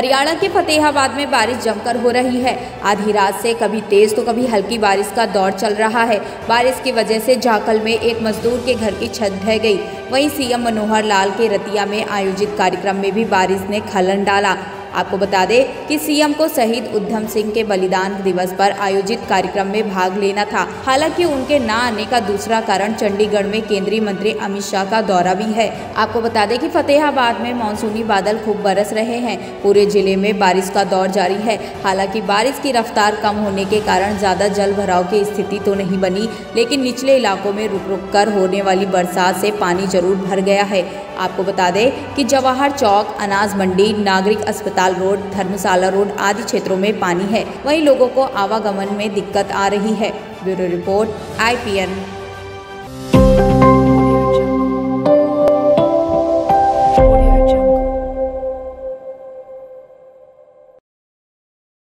हरियाणा के फतेहाबाद में बारिश जमकर हो रही है। आधी रात से कभी तेज तो कभी हल्की बारिश का दौर चल रहा है। बारिश की वजह से झांकल में एक मजदूर के घर की छत ढह गई। वहीं सीएम मनोहर लाल के रतिया में आयोजित कार्यक्रम में भी बारिश ने खलल डाला। आपको बता दें कि सीएम को शहीद ऊधम सिंह के बलिदान दिवस पर आयोजित कार्यक्रम में भाग लेना था। हालांकि उनके ना आने का दूसरा कारण चंडीगढ़ में केंद्रीय मंत्री अमित शाह का दौरा भी है। आपको बता दें कि फतेहाबाद में मानसूनी बादल खूब बरस रहे हैं। पूरे जिले में बारिश का दौर जारी है। हालांकि बारिश की रफ्तार कम होने के कारण ज्यादा जल भराव की स्थिति तो नहीं बनी, लेकिन निचले इलाकों में रुक रुक कर होने वाली बरसात से पानी जरूर भर गया है। आपको बता दें कि जवाहर चौक, अनाज मंडी, नागरिक अस्पताल रोड, धर्मसाला रोड आदि क्षेत्रों में पानी है। वहीं लोगों को आवागमन में दिक्कत आ रही है। Bureau report IPN।